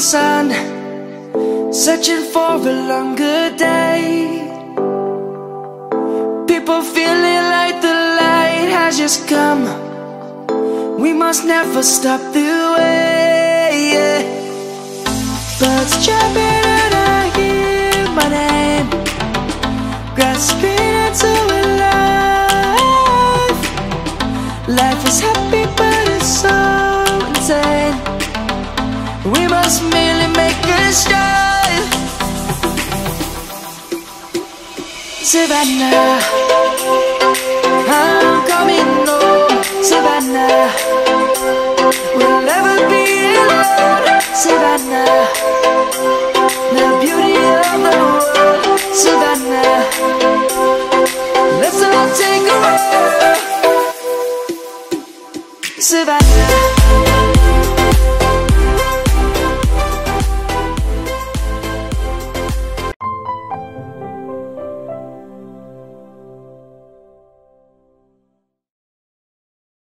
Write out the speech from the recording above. sun, searching for a longer day. People feeling like the light has just come. We must never stop the way, yeah. Birds chirping and I hear my name, grasping into a life. Life is happy but it's so insane. We must merely make a start. Savannah, I'm coming home. Savannah, we'll never be alone. Savannah, the beauty of the world. Savannah, let's all take a walk. Savannah.